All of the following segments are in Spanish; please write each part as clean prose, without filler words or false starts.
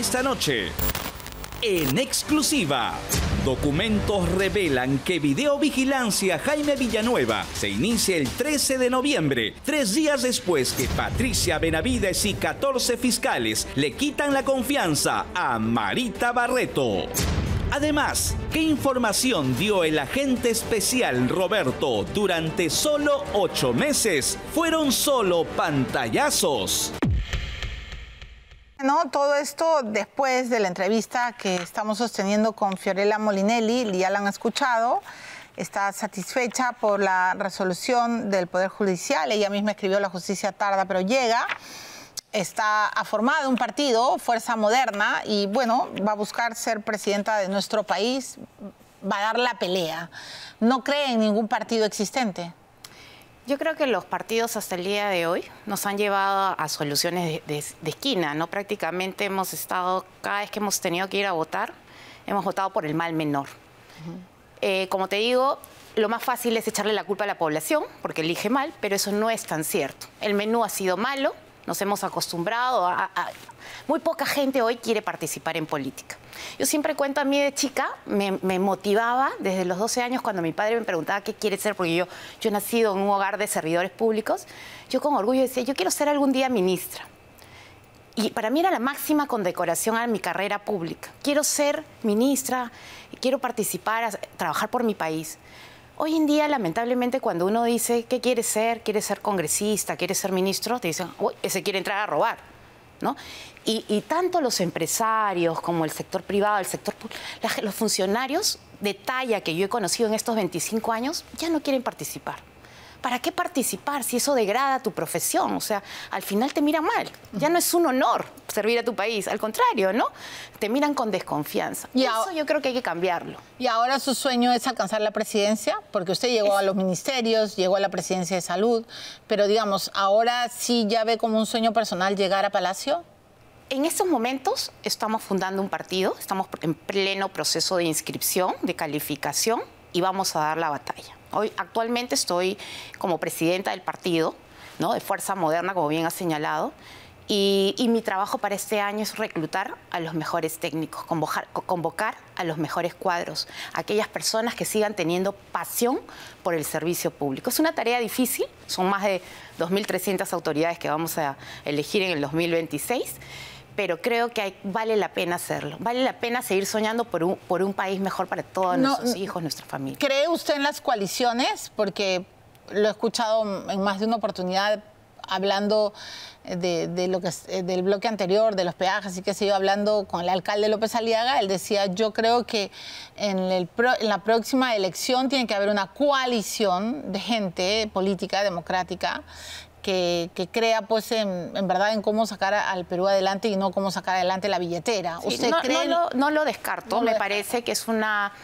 esta noche, en exclusiva, documentos revelan que videovigilancia Jaime Villanueva se inicia el 13 de noviembre, 3 días después que Patricia Benavides y 14 fiscales le quitan la confianza a Marita Barreto. Además, ¿qué información dio el agente especial Roberto durante solo 8 meses? Fueron solo pantallazos. No, todo esto después de la entrevista que estamos sosteniendo con Fiorella Molinelli, ya la han escuchado, está satisfecha por la resolución del Poder Judicial, ella misma escribió la justicia tarda pero llega, está formado un partido, Fuerza Moderna, y bueno, va a buscar ser presidenta de nuestro país, va a dar la pelea, no cree en ningún partido existente. Yo creo que los partidos hasta el día de hoy nos han llevado a soluciones de esquina, ¿no? Prácticamente hemos estado, cada vez que hemos tenido que ir a votar, hemos votado por el mal menor. Uh-huh. Como te digo, lo más fácil es echarle la culpa a la población, porque elige mal, pero eso no es tan cierto. El menú ha sido malo, nos hemos acostumbrado a muy poca gente hoy quiere participar en política. Yo siempre cuento, a mí de chica, me motivaba desde los 12 años cuando mi padre me preguntaba qué quiere ser, porque yo he nacido en un hogar de servidores públicos, yo con orgullo decía, yo quiero ser algún día ministra. Y para mí era la máxima condecoración a mi carrera pública. Quiero ser ministra, quiero participar, trabajar por mi país. Hoy en día, lamentablemente, cuando uno dice qué quiere ser congresista, quiere ser ministro, te dicen, uy, ese quiere entrar a robar, ¿no? Y tanto los empresarios como el sector privado, el sector público, los funcionarios de talla que yo he conocido en estos 25 años ya no quieren participar. ¿Para qué participar si eso degrada tu profesión? O sea, al final te miran mal. Ya no es un honor servir a tu país. Al contrario, ¿no? Te miran con desconfianza. Y eso yo creo que hay que cambiarlo. ¿Y ahora su sueño es alcanzar la presidencia? Porque usted llegó a los ministerios, llegó a la presidencia de salud. Pero, digamos, ¿ahora sí ya ve como un sueño personal llegar a Palacio? En estos momentos estamos fundando un partido. Estamos en pleno proceso de inscripción, de calificación. Y vamos a dar la batalla. Hoy, actualmente estoy como presidenta del partido, ¿no? De Fuerza Moderna, como bien has señalado, y mi trabajo para este año es reclutar a los mejores técnicos, convocar a los mejores cuadros, aquellas personas que sigan teniendo pasión por el servicio público. Es una tarea difícil, son más de 2.300 autoridades que vamos a elegir en el 2026, pero creo que vale la pena hacerlo. Vale la pena seguir soñando por un país mejor para todos nuestros hijos, nuestra familia. ¿Cree usted en las coaliciones? Porque lo he escuchado en más de una oportunidad hablando de lo que es, del bloque anterior, de los peajes y qué sé yo, hablando con el alcalde López Aliaga, él decía, yo creo que en la próxima elección tiene que haber una coalición de gente política, democrática, que crea, pues, en verdad, en cómo sacar al Perú adelante y no cómo sacar adelante la billetera. Sí, ¿usted cree? No lo descarto. No me parece que es una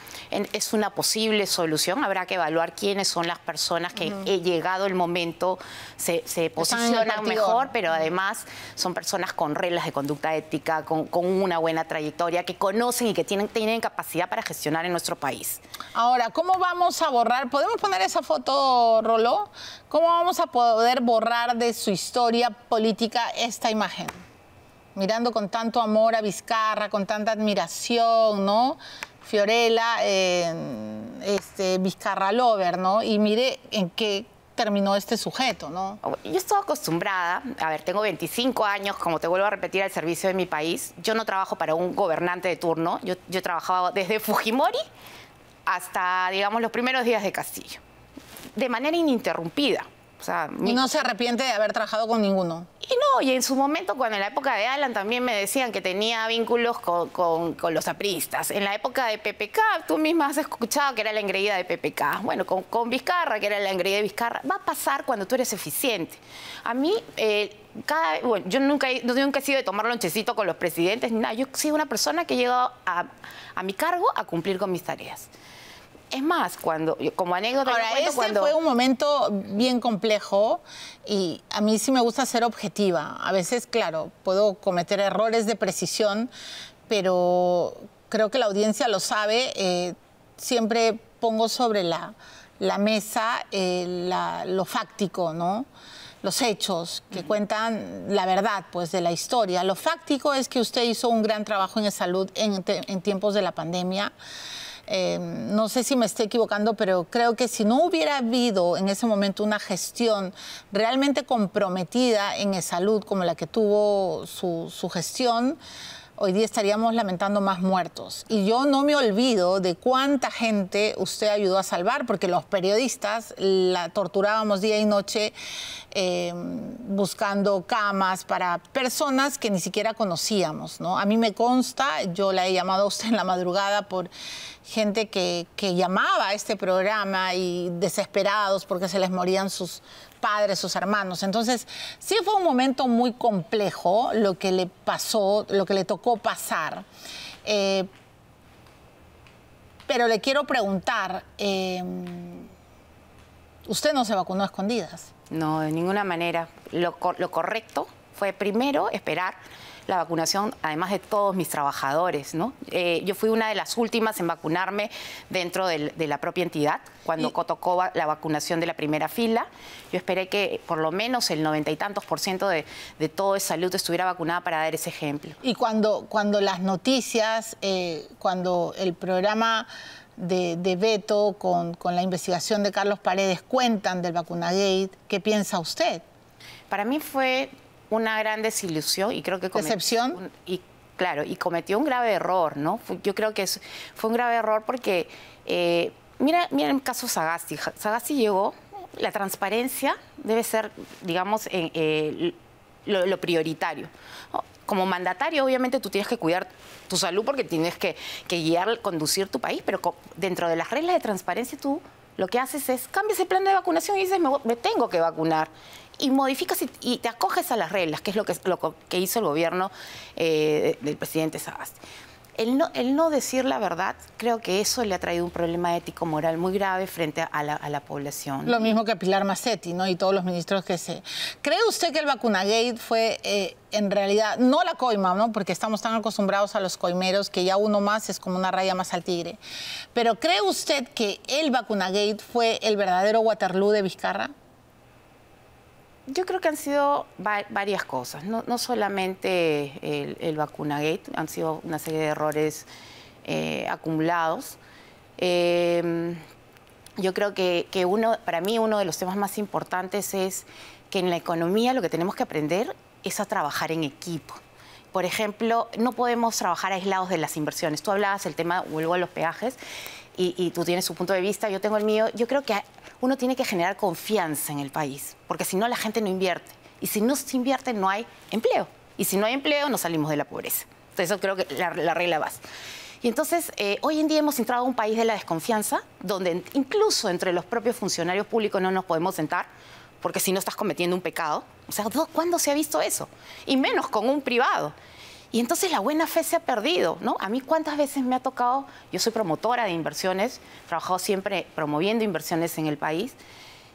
posible solución. Habrá que evaluar quiénes son las personas que, llegado el momento, se posicionan mejor, pero además son personas con reglas de conducta ética, con una buena trayectoria, que conocen y que tienen capacidad para gestionar en nuestro país. Ahora, ¿cómo vamos a borrar? ¿Podemos poner esa foto, Roló? ¿Cómo vamos a poder borrar de su historia política esta imagen? Mirando con tanto amor a Vizcarra, con tanta admiración, ¿no? Fiorella, Vizcarra Lover, ¿no? Y mire en qué terminó este sujeto, ¿no? Yo estoy acostumbrada, a ver, tengo 25 años, como te vuelvo a repetir, al servicio de mi país. Yo no trabajo para un gobernante de turno, yo trabajaba desde Fujimori hasta, digamos, los primeros días de Castillo, de manera ininterrumpida. O sea, y no se arrepiente de haber trabajado con ninguno. Y en su momento, cuando en la época de Alan también me decían que tenía vínculos con los apristas. En la época de PPK, tú misma has escuchado que era la engreída de PPK. Bueno, con Vizcarra, que era la engreída de Vizcarra. Va a pasar cuando tú eres eficiente. A mí, bueno, yo nunca he sido de tomar lonchecito con los presidentes, ni nada. Yo soy una persona que he llegado a mi cargo a cumplir con mis tareas. Es más, como anécdota... Ahora, fue un momento bien complejo y a mí sí me gusta ser objetiva. A veces, claro, puedo cometer errores de precisión, pero creo que la audiencia lo sabe. Siempre pongo sobre la mesa lo fáctico, ¿no? los hechos, que cuentan la verdad, pues, de la historia. Lo fáctico es que usted hizo un gran trabajo en EsSalud en tiempos de la pandemia. No sé si me estoy equivocando, pero creo que si no hubiera habido en ese momento una gestión realmente comprometida en EsSalud como la que tuvo su gestión, hoy día estaríamos lamentando más muertos. Y yo no me olvido de cuánta gente usted ayudó a salvar, porque los periodistas la torturábamos día y noche buscando camas para personas que ni siquiera conocíamos, ¿no? A mí me consta, yo la he llamado a usted en la madrugada por gente que llamaba a este programa y desesperados porque se les morían sus padres, sus hermanos. Entonces, sí fue un momento muy complejo lo que le pasó, lo que le tocó pasar. Pero le quiero preguntar, ¿usted no se vacunó a escondidas? No, de ninguna manera. Lo correcto fue primero esperar la vacunación, además de todos mis trabajadores, ¿no? Yo fui una de las últimas en vacunarme dentro de la propia entidad, cuando tocó la vacunación de la primera fila. Yo esperé que por lo menos el 90 y tantos % de todo EsSalud estuviera vacunada para dar ese ejemplo. Y cuando las noticias, cuando el programa de Beto con la investigación de Carlos Paredes cuentan del VacunaGate, ¿qué piensa usted? Para mí fue una gran desilusión y creo que decepción y cometió un grave error, ¿no? Yo creo que fue un grave error porque mira el caso Sagasti. Sagasti llegó, la transparencia debe ser, digamos, lo prioritario. Como mandatario, obviamente, tú tienes que cuidar tu salud porque tienes que guiar, conducir tu país, pero dentro de las reglas de transparencia tú lo que haces es cambias el plan de vacunación y dices, me tengo que vacunar. Y modificas y te acoges a las reglas, que es lo que hizo el gobierno del presidente Sagasti. El no decir la verdad, creo que eso le ha traído un problema ético-moral muy grave frente a la población. Lo mismo que Pilar Massetti, ¿no? Y todos los ministros que se... ¿Cree usted que el VacunaGate fue, en realidad, no la coima, ¿no? Porque estamos tan acostumbrados a los coimeros que ya uno más es como una raya más al tigre. Pero ¿cree usted que el VacunaGate fue el verdadero Waterloo de Vizcarra? Yo creo que han sido varias cosas, no solamente el VacunaGate, han sido una serie de errores acumulados. Yo creo que para mí uno de los temas más importantes es que en la economía lo que tenemos que aprender es a trabajar en equipo. Por ejemplo, no podemos trabajar aislados de las inversiones. Tú hablabas del tema, vuelvo a los peajes, y tú tienes su punto de vista, yo tengo el mío. Yo creo que uno tiene que generar confianza en el país, porque si no, la gente no invierte. Y si no se invierte, no hay empleo. Y si no hay empleo, no salimos de la pobreza. Entonces, eso creo que la regla base. Y entonces, hoy en día hemos entrado a un país de la desconfianza, donde incluso entre los propios funcionarios públicos no nos podemos sentar, porque si no estás cometiendo un pecado. O sea, ¿cuándo se ha visto eso? Y menos con un privado. Y entonces la buena fe se ha perdido, ¿no? A mí cuántas veces me ha tocado, yo soy promotora de inversiones, he trabajado siempre promoviendo inversiones en el país,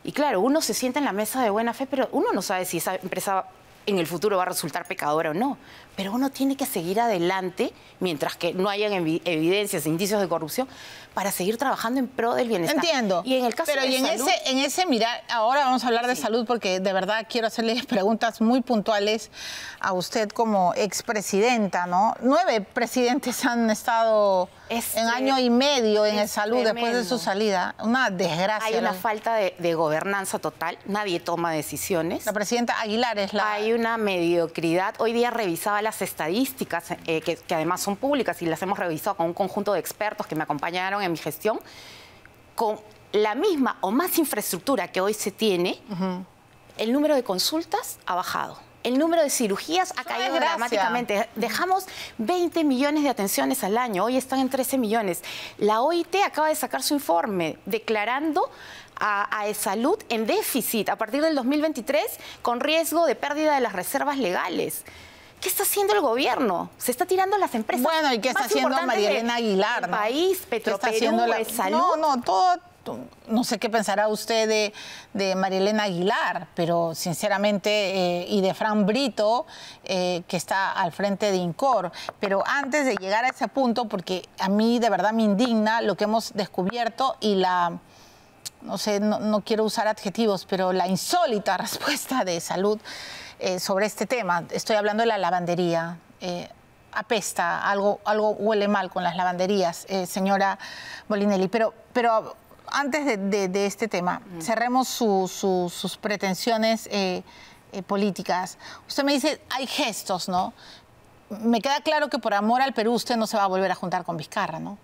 y claro, uno se sienta en la mesa de buena fe, pero uno no sabe si esa empresa en el futuro va a resultar pecadora o no. Pero uno tiene que seguir adelante, mientras que no hayan evidencias, indicios de corrupción, para seguir trabajando en pro del bienestar. Entiendo. Y en el caso de salud... Pero en ese mirar, ahora vamos a hablar de salud, porque de verdad quiero hacerles preguntas muy puntuales a usted como expresidenta, ¿no? 9 presidentes han estado en año y medio en EsSalud después de su salida. Una desgracia. Hay una falta de gobernanza total, nadie toma decisiones. La presidenta Aguilar es la... Hay una mediocridad. Hoy día revisaba las estadísticas, que además son públicas, y las hemos revisado con un conjunto de expertos que me acompañaron en mi gestión, con la misma o más infraestructura que hoy se tiene, el número de consultas ha bajado. El número de cirugías ha caído dramáticamente. Dejamos 20 millones de atenciones al año. Hoy están en 13 millones. La OIT acaba de sacar su informe declarando a EsSalud en déficit a partir del 2023 con riesgo de pérdida de las reservas legales. ¿Qué está haciendo el gobierno? Se está tirando las empresas. Bueno, ¿y qué está haciendo María Elena Aguilar? El país, Petroperú, EsSalud. No, todo... No sé qué pensará usted de María Elena Aguilar, pero sinceramente, y de Fran Brito, que está al frente de Incor. Pero antes de llegar a ese punto, porque a mí de verdad me indigna lo que hemos descubierto y la no sé, no quiero usar adjetivos, pero la insólita respuesta de EsSalud sobre este tema. Estoy hablando de la lavandería. Apesta, algo huele mal con las lavanderías, señora Molinelli. Pero antes de este tema, cerremos sus pretensiones políticas. Usted me dice, hay gestos, ¿no? Me queda claro que por amor al Perú usted no se va a volver a juntar con Vizcarra, ¿no?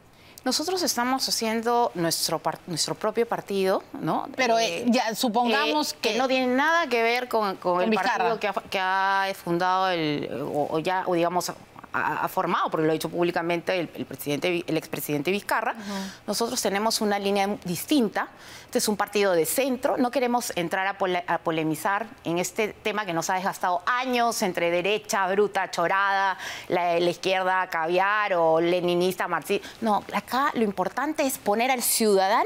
Nosotros estamos haciendo nuestro propio partido, ¿no? Pero ya supongamos que no tiene nada que ver con el partido que ha fundado o digamos ha formado, porque lo ha dicho públicamente el expresidente Vizcarra. Nosotros tenemos una línea distinta. Este es un partido de centro. No queremos entrar a polemizar en este tema que nos ha desgastado años entre derecha, bruta, chorada, la izquierda caviar o leninista, marxista. No, acá lo importante es poner al ciudadano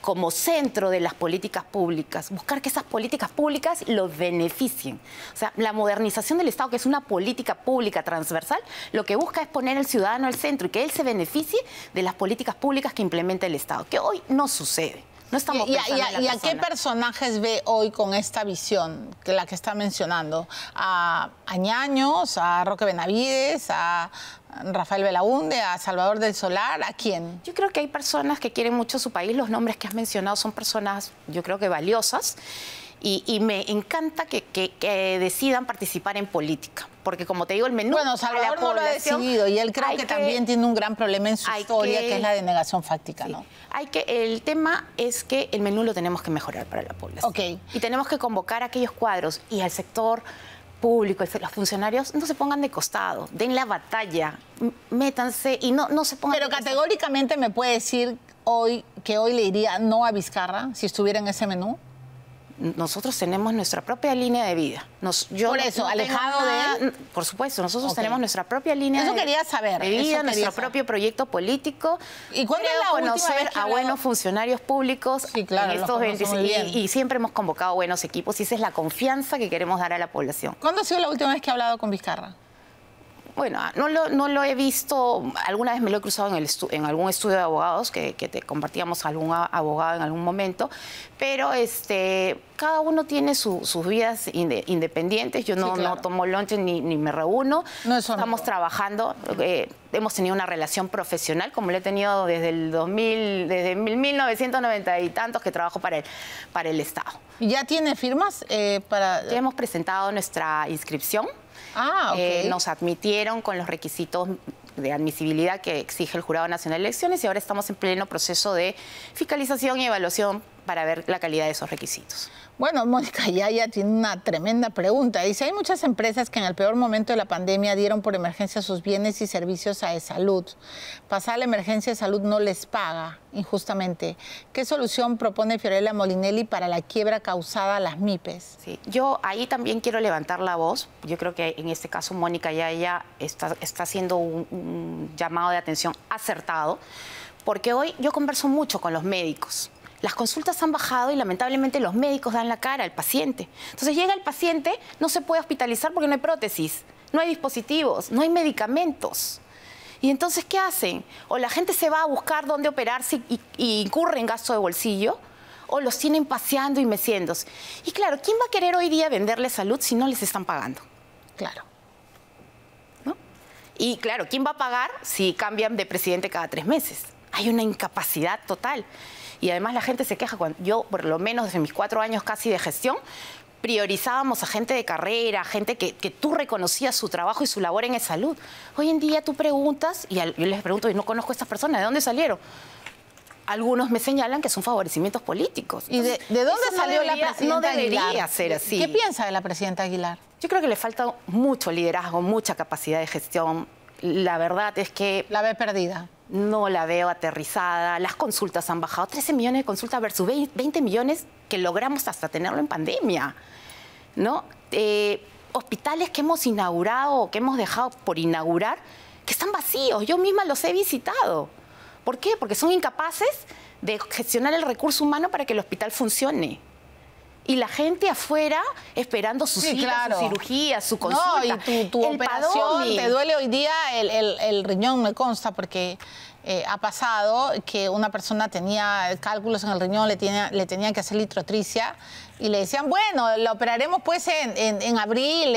como centro de las políticas públicas, buscar que esas políticas públicas los beneficien. O sea, la modernización del Estado, que es una política pública transversal, lo que busca es poner al ciudadano al centro y que él se beneficie de las políticas públicas que implementa el Estado, que hoy no sucede. No estamos pensando en la persona. ¿A qué personajes ve hoy con esta visión, que la que está mencionando? ¿A Ñaños, a Roque Benavides, a Rafael Belaúnde, a Salvador del Solar? ¿A quién? Yo creo que hay personas que quieren mucho su país. Los nombres que has mencionado son personas, yo creo que valiosas. Y me encanta que decidan participar en política. Porque, como te digo, el menú... Bueno, Salvador no lo ha decidido y él creo que también tiene un gran problema en su historia, que es la denegación fáctica, sí, ¿no? El tema es que el menú lo tenemos que mejorar para la población. Y tenemos que convocar a aquellos cuadros y al sector público, los funcionarios, no se pongan de costado, den la batalla, métanse y no se pongan... Pero categóricamente me puede decir hoy que hoy le diría no a Vizcarra si estuviera en ese menú. Nosotros tenemos nuestra propia línea de vida. Alejado de él. Por supuesto, nosotros tenemos nuestra propia línea de vida, nuestro propio proyecto político. ¿Y cuándo es la última vez que a buenos funcionarios públicos en estos 25 años? Y siempre hemos convocado buenos equipos y esa es la confianza que queremos dar a la población. ¿Cuándo ha sido la última vez que ha hablado con Vizcarra? Bueno, no lo he visto, alguna vez me lo he cruzado en algún estudio de abogados, que te compartíamos algún abogado en algún momento, pero cada uno tiene sus vidas independientes, yo no tomo lunch ni me reúno, estamos trabajando, hemos tenido una relación profesional como la he tenido desde el 2000, desde 1990 y tantos que trabajo para el Estado. ¿Ya tiene firmas? Ya hemos presentado nuestra inscripción. Nos admitieron con los requisitos de admisibilidad que exige el Jurado Nacional de Elecciones y ahora estamos en pleno proceso de fiscalización y evaluación para ver la calidad de esos requisitos. Bueno, Mónica Yaya tiene una tremenda pregunta. Dice, hay muchas empresas que en el peor momento de la pandemia dieron por emergencia sus bienes y servicios a EsSalud. Pasada la emergencia, EsSalud no les paga injustamente. ¿Qué solución propone Fiorella Molinelli para la quiebra causada a las MIPES? Sí, yo ahí también quiero levantar la voz. Yo creo que en este caso Mónica Yaya está haciendo un llamado de atención acertado, porque hoy yo converso mucho con los médicos. Las consultas han bajado y lamentablemente los médicos dan la cara al paciente. Entonces llega el paciente, no se puede hospitalizar porque no hay prótesis, no hay dispositivos, no hay medicamentos. Y entonces, ¿qué hacen? O la gente se va a buscar dónde operarse y incurre en gasto de bolsillo, o los tienen paseando y meciéndose. Y claro, ¿quién va a querer hoy día venderle salud si no les están pagando? Claro. ¿No? Y claro, ¿quién va a pagar si cambian de presidente cada 3 meses? Hay una incapacidad total. Y además la gente se queja cuando yo, por lo menos desde mis 4 años casi de gestión, priorizábamos a gente de carrera, gente que tú reconocías su trabajo y su labor en EsSalud. Hoy en día tú preguntas, yo les pregunto, y no conozco a estas personas, ¿de dónde salieron? Algunos me señalan que son favorecimientos políticos. Entonces, ¿Y de dónde salió la presidenta Aguilar? No debería ser así. ¿Qué piensa de la presidenta Aguilar? Yo creo que le falta mucho liderazgo, mucha capacidad de gestión. La verdad es que... ¿La ve perdida? No la veo aterrizada, las consultas han bajado, 13 millones de consultas versus 20 millones que logramos hasta tenerlo en pandemia, ¿no? Hospitales que hemos inaugurado, que hemos dejado por inaugurar, que están vacíos, yo misma los he visitado. ¿Por qué? Porque son incapaces de gestionar el recurso humano para que el hospital funcione. Y la gente afuera esperando su cita, su cirugía, su consulta. No, y tu operación, PADOMI. Te duele hoy día el riñón, me consta, porque ha pasado que una persona tenía cálculos en el riñón, le tenían que hacer litrotricia y le decían, bueno, la operaremos pues en abril,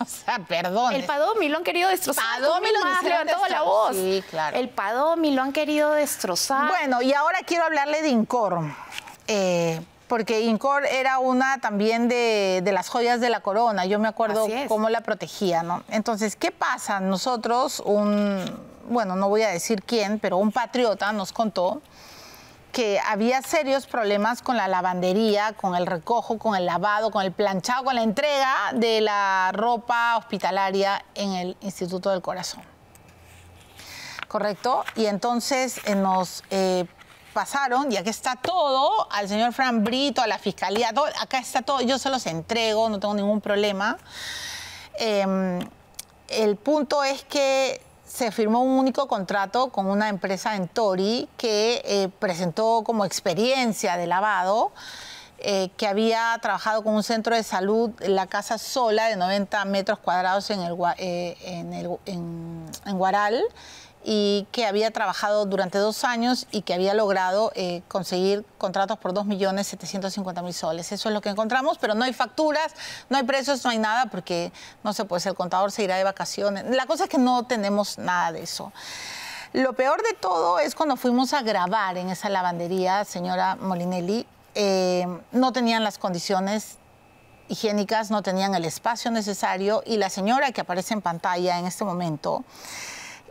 o sea, perdón. El PADOMI lo han querido destrozar. PADOMI lo han levantado la voz. Sí, claro. El PADOMI lo han querido destrozar. Bueno, y ahora quiero hablarle de Incor. Porque Incor era una también de las joyas de la corona. Yo me acuerdo cómo la protegía, ¿no? Entonces, ¿qué pasa? Nosotros, bueno, no voy a decir quién, pero un patriota nos contó que había serios problemas con la lavandería, con el recojo, con el lavado, con el planchado, con la entrega de la ropa hospitalaria en el Instituto del Corazón. ¿Correcto? Y entonces nos... pasaron, y aquí está todo, al señor Fran Brito, a la fiscalía, todo, acá está todo, yo se los entrego, no tengo ningún problema. El punto es que se firmó un único contrato con una empresa en Tori que presentó como experiencia de lavado, que había trabajado con un centro de salud, la Casa Sola, de 90 metros cuadrados en Huaral, y que había trabajado durante 2 años y que había logrado conseguir contratos por 2.750.000 soles. Eso es lo que encontramos, pero no hay facturas, no hay precios, no hay nada, porque, no sé, pues el contador se irá de vacaciones. La cosa es que no tenemos nada de eso. Lo peor de todo es cuando fuimos a grabar en esa lavandería, señora Molinelli, no tenían las condiciones higiénicas, no tenían el espacio necesario, y la señora que aparece en pantalla en este momento...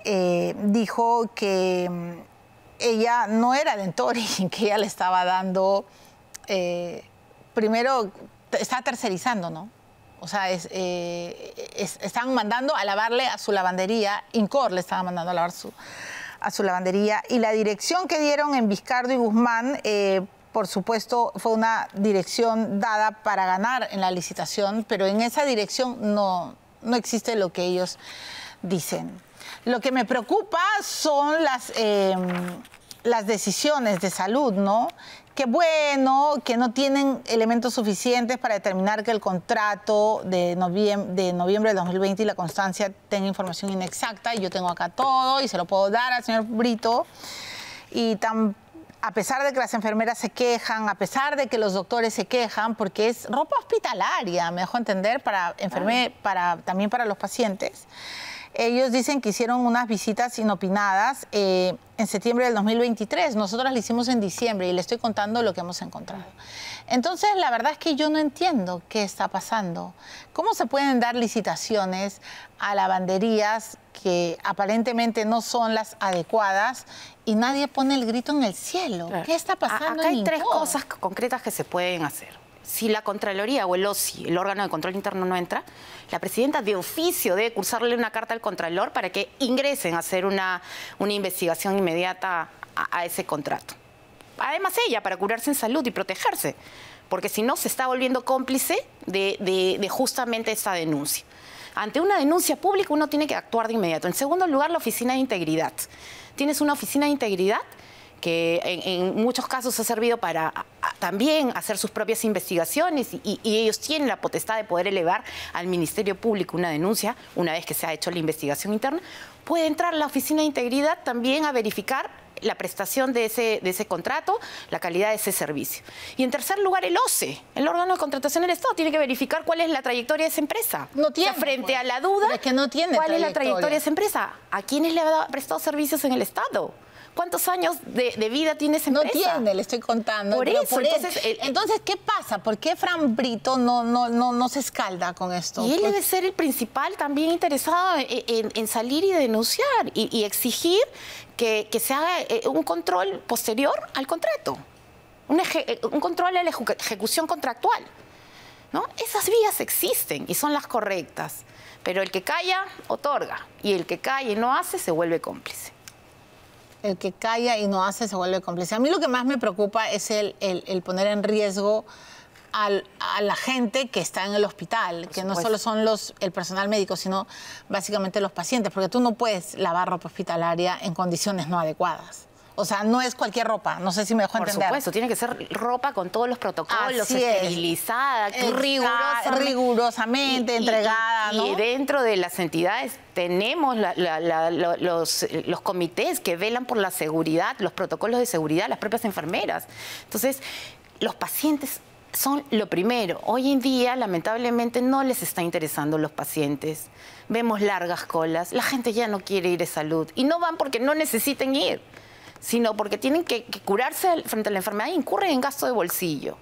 dijo que ella no era dentora y que ella le estaba dando, primero, está tercerizando, ¿no? O sea, están mandando a lavarle a su lavandería, Incor le estaba mandando a lavar a su lavandería, y la dirección que dieron en Vizcarra y Guzmán, por supuesto, fue una dirección dada para ganar en la licitación, pero en esa dirección no existe lo que ellos dicen. Lo que me preocupa son las decisiones de salud, ¿no? Que bueno, que no tienen elementos suficientes para determinar que el contrato de noviembre de 2020 y la constancia tenga información inexacta. Y yo tengo acá todo y se lo puedo dar al señor Brito. Y a pesar de que las enfermeras se quejan, a pesar de que los doctores se quejan, porque es ropa hospitalaria, me dejo entender, también para los pacientes. Ellos dicen que hicieron unas visitas inopinadas en septiembre del 2023. Nosotros las hicimos en diciembre y le estoy contando lo que hemos encontrado. Entonces, la verdad es que yo no entiendo qué está pasando. ¿Cómo se pueden dar licitaciones a lavanderías que aparentemente no son las adecuadas y nadie pone el grito en el cielo? ¿Qué está pasando? Acá hay tres cosas concretas que se pueden hacer. Si la Contraloría o el OSI, el órgano de control interno, no entra, la presidenta de oficio debe cursarle una carta al Contralor para que ingresen a hacer una investigación inmediata a ese contrato. Además ella, para curarse en salud y protegerse, porque si no se está volviendo cómplice de justamente esa denuncia. Ante una denuncia pública uno tiene que actuar de inmediato. En segundo lugar, la oficina de integridad. Tienes una oficina de integridad que en muchos casos ha servido para también hacer sus propias investigaciones y ellos tienen la potestad de poder elevar al Ministerio Público una denuncia una vez que se ha hecho la investigación interna. Puede entrar la Oficina de Integridad también a verificar la prestación de ese contrato, la calidad de ese servicio. Y en tercer lugar, el OCE, el órgano de contratación del Estado, tiene que verificar cuál es la trayectoria de esa empresa. No tiene, o sea, frente a la duda, es que no tiene cuál es la trayectoria de esa empresa, a quiénes le ha prestado servicios en el Estado. ¿Cuántos años de vida tiene esa empresa? No tiene, le estoy contando. Entonces, ¿qué pasa? ¿Por qué Fran Brito no se escalda con esto? Y él debe ser el principal también interesado en salir y denunciar y exigir que se haga un control posterior al contrato, un control a la ejecución contractual, ¿no? Esas vías existen y son las correctas, pero el que calla, otorga, y el que calla y no hace, se vuelve cómplice. El que calla y no hace se vuelve cómplice. A mí lo que más me preocupa es el poner en riesgo a la gente que está en el hospital, que no solo son el personal médico, sino básicamente los pacientes, porque tú no puedes lavar ropa hospitalaria en condiciones no adecuadas. O sea, no es cualquier ropa. No sé si me dejó entender. Por supuesto, tiene que ser ropa con todos los protocolos, esterilizada, rigurosamente entregada. ¿No? Y dentro de las entidades tenemos los comités que velan por la seguridad, los protocolos de seguridad, las propias enfermeras. Entonces, los pacientes son lo primero. Hoy en día, lamentablemente, no les está interesando los pacientes. Vemos largas colas, la gente ya no quiere ir a salud. Y no van porque no necesiten ir, sino porque tienen que curarse frente a la enfermedad e incurren en gasto de bolsillo.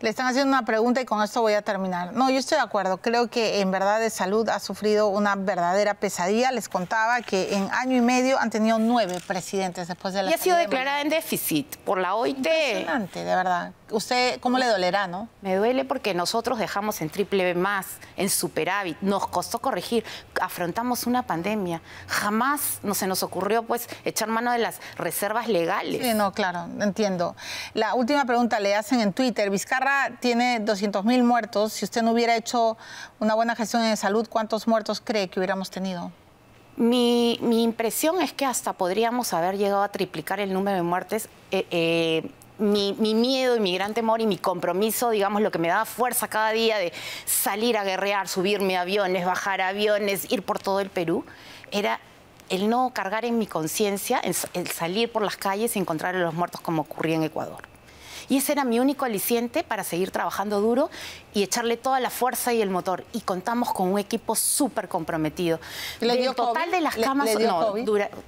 Le están haciendo una pregunta y con esto voy a terminar. No, yo estoy de acuerdo. Creo que en verdad EsSalud ha sufrido una verdadera pesadilla. Les contaba que en año y medio han tenido 9 presidentes después de la... Y ha sido declarada en déficit por la OIT. Impresionante, de verdad. ¿Usted cómo le dolerá, no? Me duele porque nosotros dejamos en triple B más, en superávit. Nos costó corregir. Afrontamos una pandemia. Jamás se nos ocurrió pues echar mano de las reservas legales. Sí, no, claro, entiendo. La última pregunta le hacen en Twitter. Vizcarra tiene 200.000 muertos. Si usted no hubiera hecho una buena gestión en salud, ¿cuántos muertos cree que hubiéramos tenido? Mi impresión es que hasta podríamos haber llegado a triplicar el número de muertes. Mi miedo y mi gran temor y mi compromiso, digamos, lo que me daba fuerza cada día de salir a guerrear, subirme a aviones, bajar a aviones, ir por todo el Perú, era el no cargar en mi conciencia, el salir por las calles y encontrar a los muertos como ocurría en Ecuador. Y ese era mi único aliciente para seguir trabajando duro y echarle toda la fuerza y el motor. Y contamos con un equipo súper comprometido. ¿Le dio COVID? De las camas, no,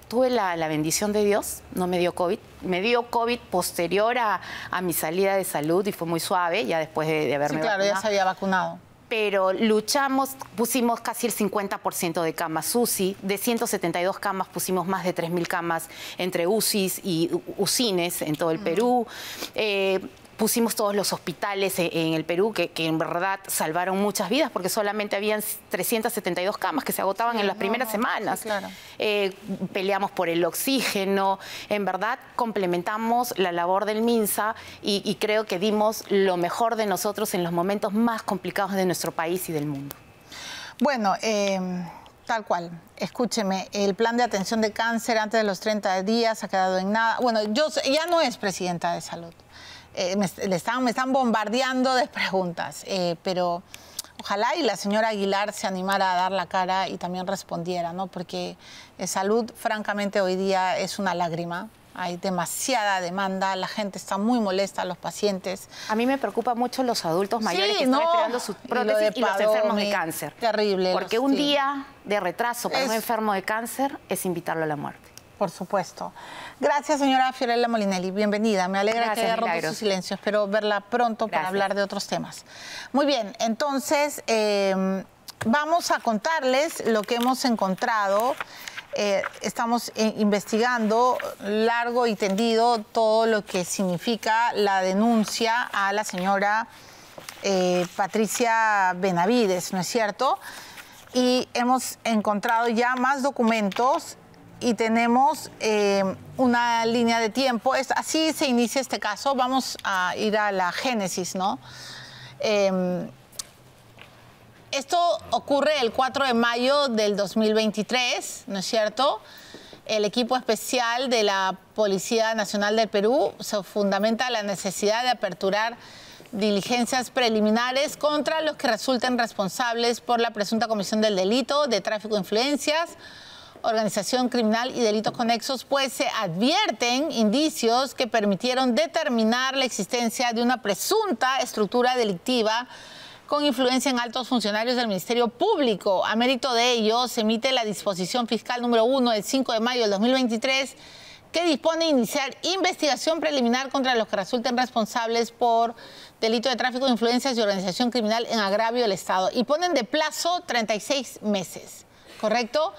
tuve la bendición de Dios, no me dio COVID. Me dio COVID posterior a mi salida de salud y fue muy suave, ya después de haberme vacunado. Sí, claro, ya se había vacunado. Pero luchamos, pusimos casi el 50% de camas UCI, de 172 camas pusimos más de 3.000 camas entre UCIs y UCINES en todo el Perú. Pusimos todos los hospitales en el Perú, que en verdad salvaron muchas vidas, porque solamente habían 372 camas que se agotaban en las primeras semanas. Sí, claro. Peleamos por el oxígeno, en verdad complementamos la labor del MinSA y creo que dimos lo mejor de nosotros en los momentos más complicados de nuestro país y del mundo. Bueno, tal cual. Escúcheme, el plan de atención de cáncer antes de los 30 días ha quedado en nada. Bueno, yo ya no es presidenta de salud. Me están bombardeando de preguntas, pero ojalá y la señora Aguilar se animara a dar la cara y también respondiera, ¿no? Porque salud, francamente, hoy día es una lágrima. Hay demasiada demanda, la gente está muy molesta, los pacientes. A mí me preocupa mucho los adultos mayores que están esperando sus prótesis y los enfermos de cáncer. Terrible. Porque un día de retraso para un enfermo de cáncer es invitarlo a la muerte. Por supuesto. Gracias, señora Fiorella Molinelli. Bienvenida. Me alegra que haya roto su silencio. Espero verla pronto para hablar de otros temas. Muy bien, entonces vamos a contarles lo que hemos encontrado. Estamos investigando largo y tendido todo lo que significa la denuncia a la señora Patricia Benavides, ¿no es cierto? Y hemos encontrado ya más documentos y tenemos una línea de tiempo. Así se inicia este caso. Vamos a ir a la génesis, ¿no? Esto ocurre el 4 de mayo del 2023, ¿no es cierto? El equipo especial de la Policía Nacional del Perú se fundamenta la necesidad de aperturar diligencias preliminares contra los que resulten responsables por la presunta comisión del delito de tráfico de influencias, organización criminal y delitos conexos, pues se advierten indicios que permitieron determinar la existencia de una presunta estructura delictiva con influencia en altos funcionarios del Ministerio Público. A mérito de ello, se emite la disposición fiscal número 1 del 5 de mayo del 2023, que dispone iniciar investigación preliminar contra los que resulten responsables por delito de tráfico de influencias y organización criminal en agravio del Estado. Y ponen de plazo 36 meses, ¿correcto?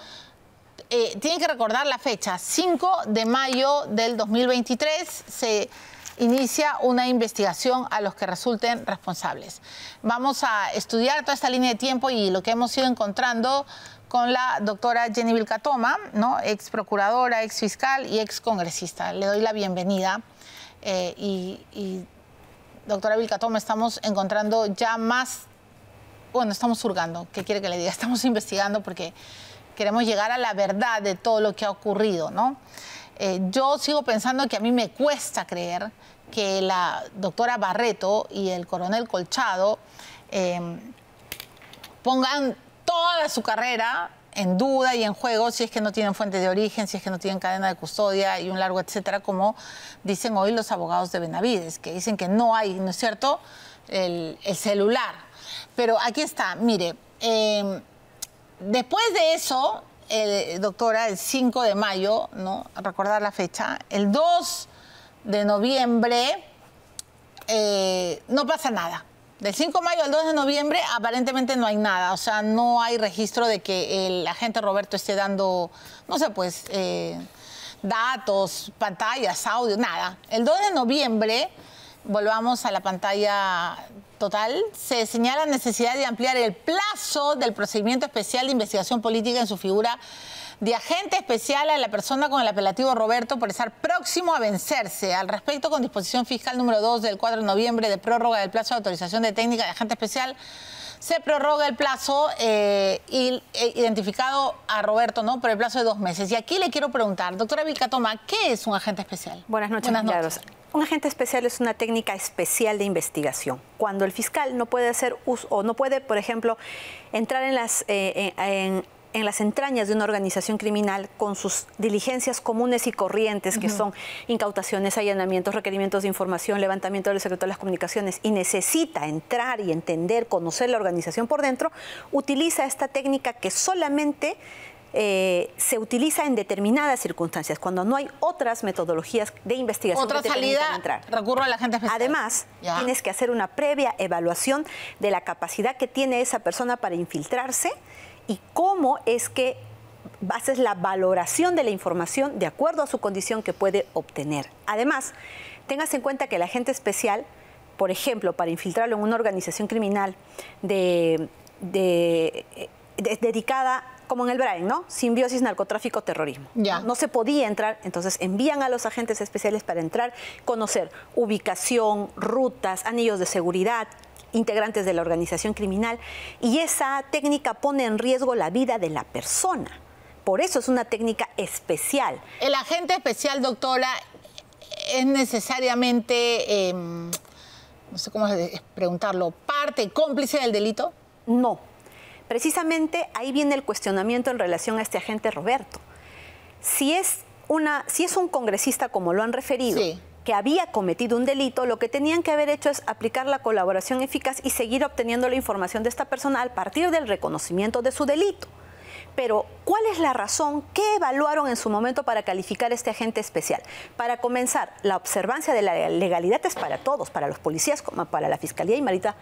Tienen que recordar la fecha, 5 de mayo del 2023 se inicia una investigación a los que resulten responsables. Vamos a estudiar toda esta línea de tiempo y lo que hemos ido encontrando con la doctora Jenny Vilcatoma, ¿no? Ex procuradora, ex fiscal y ex congresista. Le doy la bienvenida y doctora Vilcatoma, estamos encontrando ya más, bueno, estamos hurgando, ¿qué quiere que le diga? Estamos investigando porque queremos llegar a la verdad de todo lo que ha ocurrido, ¿no? Yo sigo pensando que a mí me cuesta creer que la doctora Barreto y el coronel Colchado pongan toda su carrera en duda y en juego, si es que no tienen fuente de origen, si es que no tienen cadena de custodia y un largo etcétera, como dicen hoy los abogados de Benavides, que dicen que no hay, ¿no es cierto?, el celular. Pero aquí está, mire, después de eso, doctora, el 5 de mayo, ¿no?, recordar la fecha, el 2 de noviembre no pasa nada. Del 5 de mayo al 2 de noviembre aparentemente no hay nada, o sea, no hay registro de que el agente Roberto esté dando, no sé, pues, datos, pantallas, audio, nada. El 2 de noviembre, volvamos a la pantalla total, se señala necesidad de ampliar el plazo del procedimiento especial de investigación política en su figura de agente especial a la persona con el apelativo Roberto por estar próximo a vencerse. Al respecto, con disposición fiscal número 2 del 4 de noviembre de prórroga del plazo de autorización de técnica de agente especial, se prorroga el plazo identificado a Roberto, ¿no?, por el plazo de 2 meses. Y aquí le quiero preguntar, doctora Vilcatoma, ¿qué es un agente especial? Buenas noches. Buenas noches. Un agente especial es una técnica especial de investigación. Cuando el fiscal no puede hacer uso, o no puede, por ejemplo, entrar en las entrañas de una organización criminal con sus diligencias comunes y corrientes, que son incautaciones, allanamientos, requerimientos de información, levantamiento del secreto de las comunicaciones, y necesita entrar y entender, conocer la organización por dentro, utiliza esta técnica que solamente se utiliza en determinadas circunstancias, cuando no hay otras metodologías de investigación. Otra salida, entrar. Recurro a la gente especial. Además, tienes que hacer una previa evaluación de la capacidad que tiene esa persona para infiltrarse y cómo es que haces la valoración de la información de acuerdo a su condición que puede obtener. Además, tengas en cuenta que el agente especial, por ejemplo, para infiltrarlo en una organización criminal dedicada, como en el Brain, ¿no?, simbiosis, narcotráfico, terrorismo. ¿No? No se podía entrar, entonces envían a los agentes especiales para entrar, conocer ubicación, rutas, anillos de seguridad, integrantes de la organización criminal, y esa técnica pone en riesgo la vida de la persona. Por eso es una técnica especial. El agente especial, doctora, es necesariamente, no sé cómo preguntarlo, parte cómplice del delito. No, precisamente ahí viene el cuestionamiento en relación a este agente Roberto. Si es un congresista, como lo han referido, que había cometido un delito, lo que tenían que haber hecho es aplicar la colaboración eficaz y seguir obteniendo la información de esta persona a partir del reconocimiento de su delito. Pero, ¿cuál es la razón? ¿Qué evaluaron en su momento para calificar a este agente especial? Para comenzar, la observancia de la legalidad es para todos, para los policías, como para la Fiscalía, y Marita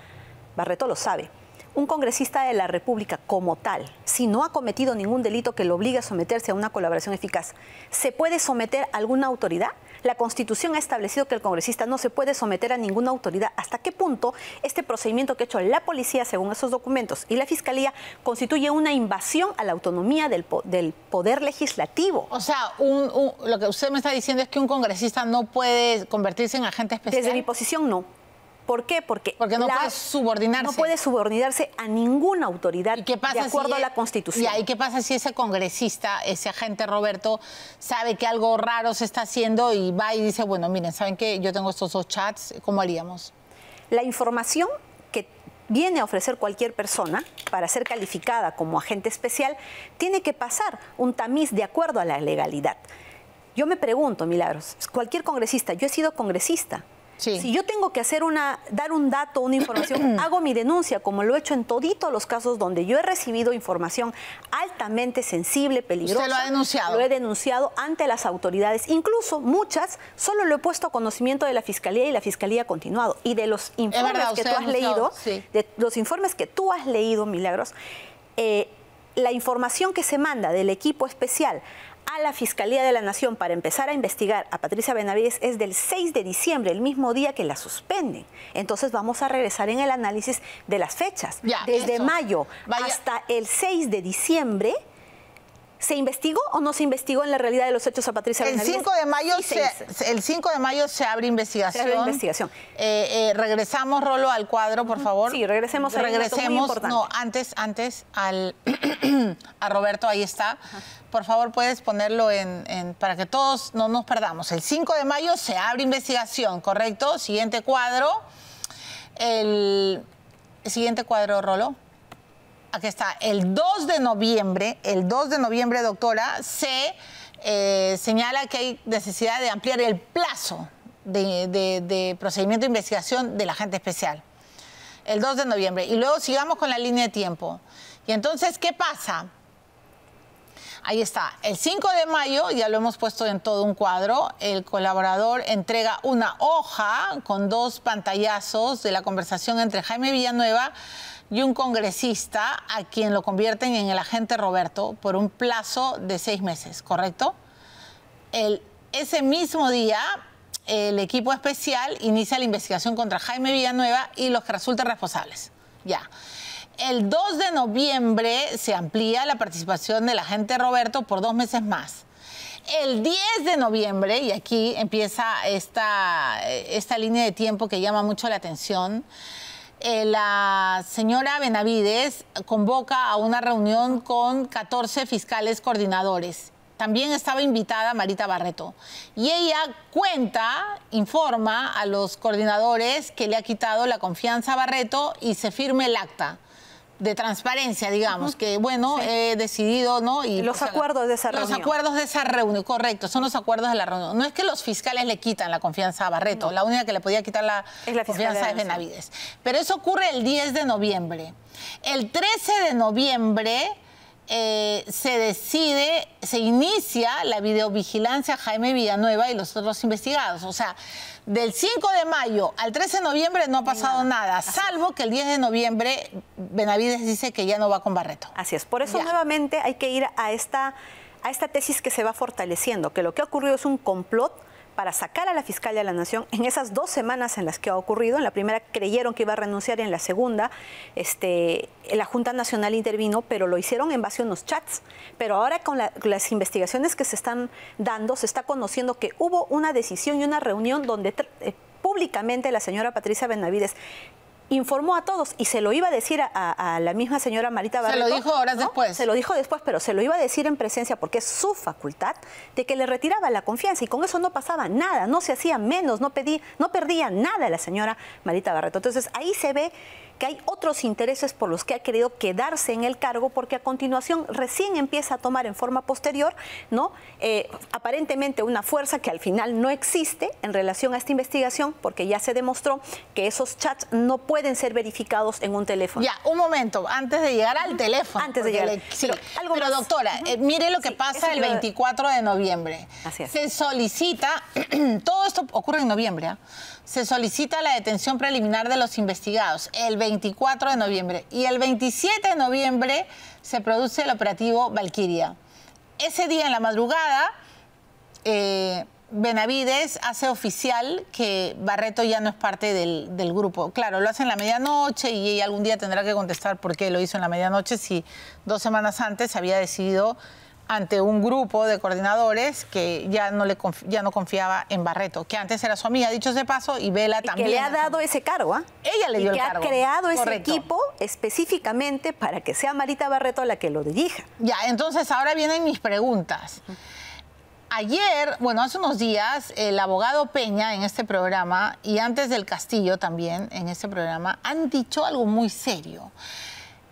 Barreto lo sabe. Un congresista de la República como tal, si no ha cometido ningún delito que lo obligue a someterse a una colaboración eficaz, ¿se puede someter a alguna autoridad? La Constitución ha establecido que el congresista no se puede someter a ninguna autoridad. ¿Hasta qué punto este procedimiento que ha hecho la policía, según esos documentos, y la Fiscalía, constituye una invasión a la autonomía del Poder Legislativo? O sea, lo que usted me está diciendo es que un congresista no puede convertirse en agente especial. Desde mi posición, no. ¿Por qué? Porque no puede subordinarse. No puede subordinarse a ninguna autoridad de acuerdo a la Constitución. ¿Y qué pasa si ese congresista, ese agente Roberto, sabe que algo raro se está haciendo y va y dice, bueno, miren, ¿saben qué? Yo tengo estos 2 chats, ¿cómo haríamos? La información que viene a ofrecer cualquier persona para ser calificada como agente especial tiene que pasar un tamiz de acuerdo a la legalidad. Yo me pregunto, Milagros, cualquier congresista, yo he sido congresista, si yo tengo que hacer dar un dato, una información, hago mi denuncia, como lo he hecho en todito los casos donde yo he recibido información altamente sensible, peligrosa. ¿Usted lo ha denunciado? Lo he denunciado ante las autoridades. Incluso muchas solo lo he puesto a conocimiento de la Fiscalía, y la Fiscalía ha continuado. Y de los informes que tú has leído, de los informes que tú has leído, Milagros, la información que se manda del equipo especial a la Fiscalía de la Nación para empezar a investigar a Patricia Benavides es del 6 de diciembre, el mismo día que la suspenden. Entonces vamos a regresar en el análisis de las fechas. Desde mayo hasta el 6 de diciembre ¿Se investigó o no se investigó en la realidad de los hechos a Patricia Benavides? El 5 de mayo se abre investigación. Se abre investigación. Regresamos, Rolo, al cuadro, por favor. Sí, regresemos. No, antes a Roberto, ahí está. Por favor, puedes ponerlo para que todos no nos perdamos. El 5 de mayo se abre investigación, ¿correcto? Siguiente cuadro. El siguiente cuadro, Rolo. Aquí está, el 2 de noviembre, doctora, se señala que hay necesidad de ampliar el plazo de procedimiento de investigación del agente especial. El 2 de noviembre. Y luego sigamos con la línea de tiempo. Y entonces, ¿qué pasa? Ahí está, el 5 de mayo, ya lo hemos puesto en todo un cuadro, el colaborador entrega una hoja con dos pantallazos de la conversación entre Jaime Villanueva y un congresista a quien lo convierten en el agente Roberto por un plazo de 6 meses, ¿correcto? Ese mismo día, el equipo especial inicia la investigación contra Jaime Villanueva y los que resultan responsables. Ya. El 2 de noviembre se amplía la participación del agente Roberto por 2 meses más. El 10 de noviembre, y aquí empieza esta línea de tiempo que llama mucho la atención, la señora Benavides convoca a una reunión con 14 fiscales coordinadores. También estaba invitada Marita Barreto. Y ella informa a los coordinadores que le ha quitado la confianza a Barreto y se firma el acta de transparencia, digamos, que bueno, sí, he decidido, ¿no? Y los acuerdos de esa reunión. Los acuerdos de esa reunión, correcto, son los acuerdos de la reunión. No es que los fiscales le quitan la confianza a Barreto, no. La única que le podía quitar la confianza es Benavides. Pero eso ocurre el 10 de noviembre. El 13 de noviembre se inicia la videovigilancia a Jaime Villanueva y los otros investigados. O sea, del 5 de mayo al 13 de noviembre no ha pasado nada, salvo que el 10 de noviembre Benavides dice que ya no va con Barreto. Así es, por eso nuevamente hay que ir a esta tesis que se va fortaleciendo, que lo que ha ocurrido es un complot para sacar a la Fiscalía de la Nación en esas 2 semanas en las que ha ocurrido. En la primera creyeron que iba a renunciar, en la segunda la Junta Nacional intervino, pero lo hicieron en base a unos chats. Pero ahora con las investigaciones que se están dando, se está conociendo que hubo una decisión y una reunión donde públicamente la señora Patricia Benavides informó a todos y se lo iba a decir a la misma señora Marita Barreto. Se lo dijo horas después. Se lo dijo después, pero se lo iba a decir en presencia, porque es su facultad, de que le retiraba la confianza y con eso no pasaba nada, no se hacía menos, no perdía nada la señora Marita Barreto. Entonces ahí se ve que hay otros intereses por los que ha querido quedarse en el cargo, porque a continuación recién empieza a tomar en forma posterior, ¿no? Aparentemente una fuerza que al final no existe en relación a esta investigación, porque ya se demostró que esos chats no pueden ser verificados en un teléfono. Ya, un momento, antes de llegar al teléfono. Antes de llegar. Pero doctora, mire lo que pasa el 24 de noviembre. Así es. Se solicita, todo esto ocurre en noviembre, ¿eh? Se solicita la detención preliminar de los investigados el 24 de noviembre. Y el 27 de noviembre se produce el operativo Valquiria. Ese día en la madrugada, Benavides hace oficial que Barreto ya no es parte del grupo. Claro, lo hace en la medianoche y ella algún día tendrá que contestar por qué lo hizo en la medianoche, si 2 semanas antes había decidido ante un grupo de coordinadores que ya no confiaba en Barreto, que antes era su amiga, dicho de paso, y Vela también. Que le ha dado ese cargo, ¿ah? ¿Eh? Ella le dio el cargo. Que ha creado ese equipo específicamente para que sea Marita Barreto la que lo dirija. Ya, entonces ahora vienen mis preguntas. Ayer, bueno, hace unos días, el abogado Peña en este programa, y antes del Castillo también en este programa, han dicho algo muy serio.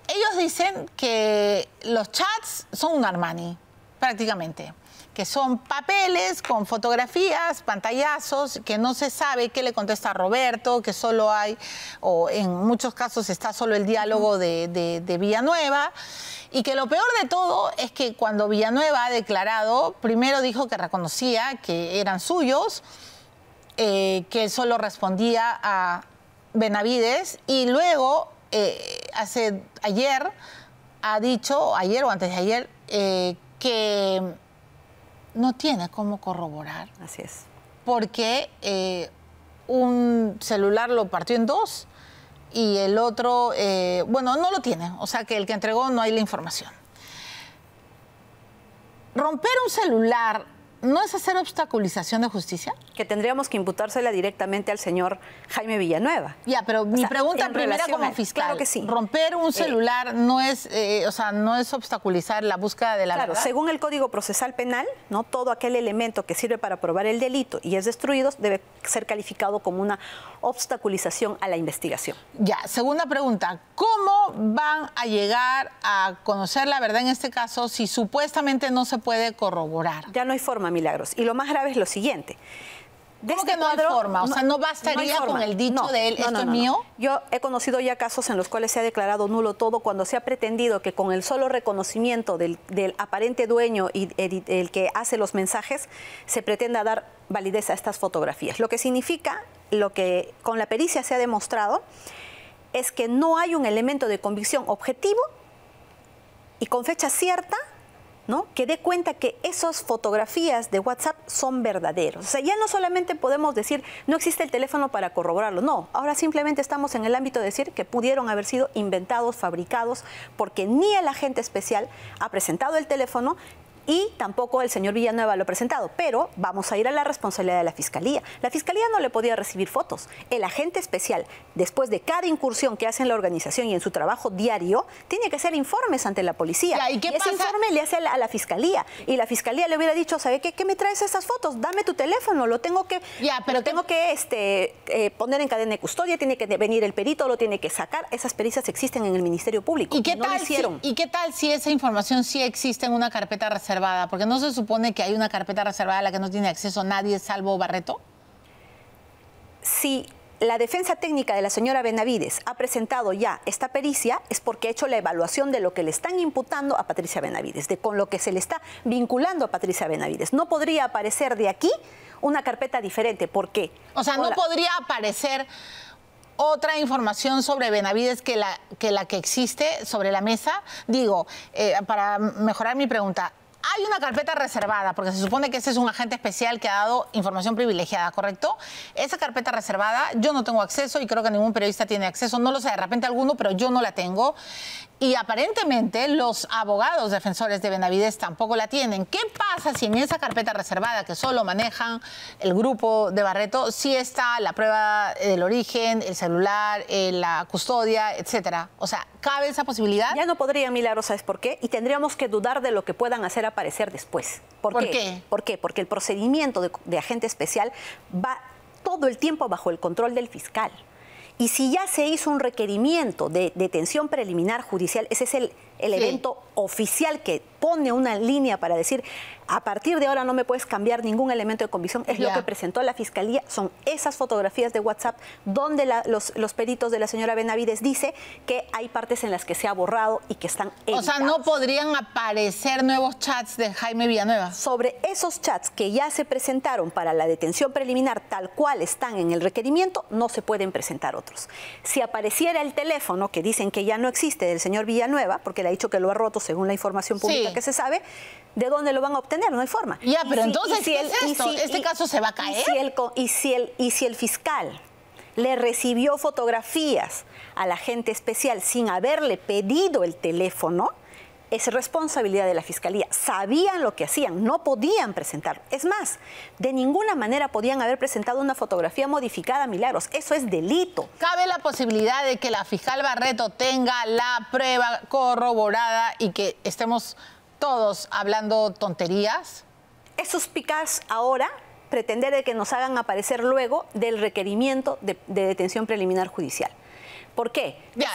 Ellos dicen que los chats son un Armani, prácticamente, que son papeles con fotografías, pantallazos, que no se sabe qué le contesta a Roberto, que solo hay, o en muchos casos está solo el diálogo de Villanueva, y que lo peor de todo es que cuando Villanueva ha declarado, primero dijo que reconocía que eran suyos, que él solo respondía a Benavides, y luego ayer ha dicho, ayer o antes de ayer, que no tiene cómo corroborar. Así es. Porque un celular lo partió en 2 y el otro, bueno, no lo tiene. O sea, que el que entregó no hay la información. ¿Romper un celular no es hacer obstaculización de justicia? Que tendríamos que imputársela directamente al señor Jaime Villanueva. Ya, pero mi pregunta primera como fiscal. Claro que sí. ¿Romper un celular no es, no es obstaculizar la búsqueda de la verdad? Claro, según el Código Procesal Penal, ¿no? Todo aquel elemento que sirve para probar el delito y es destruido debe ser calificado como una obstaculización a la investigación. Ya, segunda pregunta. ¿Cómo van a llegar a conocer la verdad en este caso si supuestamente no se puede corroborar? Ya no hay forma, Milagros. Y lo más grave es lo siguiente. ¿Cómo que no hay forma? O sea, ¿no bastaría con el dicho de él, esto es mío? Yo he conocido ya casos en los cuales se ha declarado nulo todo cuando se ha pretendido que con el solo reconocimiento del aparente dueño y el que hace los mensajes se pretenda dar validez a estas fotografías. Lo que significa, lo que con la pericia se ha demostrado, es que no hay un elemento de convicción objetivo y con fecha cierta, ¿no? Que dé cuenta que esas fotografías de WhatsApp son verdaderos. O sea, ya no solamente podemos decir no existe el teléfono para corroborarlo, no. Ahora simplemente estamos en el ámbito de decir que pudieron haber sido inventados, fabricados, porque ni el agente especial ha presentado el teléfono y tampoco el señor Villanueva lo ha presentado. Pero vamos a ir a la responsabilidad de la Fiscalía. La Fiscalía no le podía recibir fotos. El agente especial, después de cada incursión que hace en la organización y en su trabajo diario, tiene que hacer informes ante la policía. ¿Y qué pasa? Ese informe le hace a la Fiscalía. Y la Fiscalía le hubiera dicho, ¿sabe qué? ¿Qué me traes esas fotos? Dame tu teléfono, lo tengo que, poner en cadena de custodia, tiene que venir el perito, lo tiene que sacar. Esas pericias existen en el Ministerio Público. ¿Y qué, tal si esa información sí existe en una carpeta reservada? Porque no se supone que hay una carpeta reservada a la que no tiene acceso nadie salvo Barreto. Si la defensa técnica de la señora Benavides ha presentado ya esta pericia es porque ha hecho la evaluación de lo que le están imputando a Patricia Benavides, de con lo que se le está vinculando a Patricia Benavides. No podría aparecer de aquí una carpeta diferente. ¿Por qué? O sea, no podría aparecer otra información sobre Benavides que la que existe sobre la mesa. Digo, para mejorar mi pregunta, hay una carpeta reservada, porque se supone que ese es un agente especial que ha dado información privilegiada, ¿correcto? Esa carpeta reservada yo no tengo acceso y creo que ningún periodista tiene acceso, no lo sé, de repente alguno, pero yo no la tengo. Y aparentemente los abogados defensores de Benavides tampoco la tienen. ¿Qué pasa si en esa carpeta reservada que solo manejan el grupo de Barreto, sí está la prueba del origen, el celular, la custodia, etcétera? O sea, ¿cabe esa posibilidad? Ya no podría, Milagros, ¿sabes por qué? Y tendríamos que dudar de lo que puedan hacer aparecer después. ¿Por qué? Porque el procedimiento de agente especial va todo el tiempo bajo el control del fiscal. Y si ya se hizo un requerimiento de detención preliminar judicial, ese es el evento oficial que pone una línea para decir, a partir de ahora no me puedes cambiar ningún elemento de convicción, es lo que presentó la Fiscalía, son esas fotografías de WhatsApp donde los peritos de la señora Benavides dice que hay partes en las que se ha borrado y que están editadas. O sea, ¿no podrían aparecer nuevos chats de Jaime Villanueva? Sobre esos chats que ya se presentaron para la detención preliminar, tal cual están en el requerimiento, no se pueden presentar otros. Si apareciera el teléfono, que dicen que ya no existe, del señor Villanueva, porque ha dicho que lo ha roto según la información pública que se sabe, ¿de dónde lo van a obtener? No hay forma. Ya, pero entonces, ¿este caso se va a caer? Y si el fiscal le recibió fotografías al agente especial sin haberle pedido el teléfono, es responsabilidad de la Fiscalía. Sabían lo que hacían, no podían presentarlo. Es más, de ninguna manera podían haber presentado una fotografía modificada, Milagros. Eso es delito. ¿Cabe la posibilidad de que la fiscal Barreto tenga la prueba corroborada y que estemos todos hablando tonterías? Es suspicaz ahora pretender de que nos hagan aparecer luego del requerimiento de detención preliminar judicial. ¿Por qué? Ya,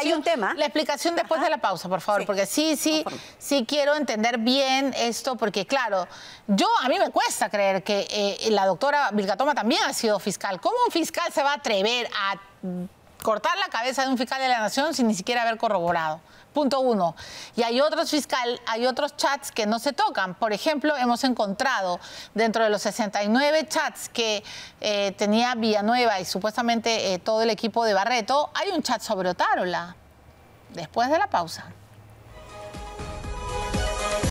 hay un tema. La explicación después de la pausa, por favor, porque sí quiero entender bien esto, porque claro, a mí me cuesta creer que la doctora Vilcatoma también ha sido fiscal. ¿Cómo un fiscal se va a atrever a cortar la cabeza de un fiscal de la nación sin ni siquiera haber corroborado? Punto uno. Y hay otros chats que no se tocan. Por ejemplo, hemos encontrado dentro de los 69 chats que tenía Villanueva y supuestamente todo el equipo de Barreto, hay un chat sobre Otárola. Después de la pausa.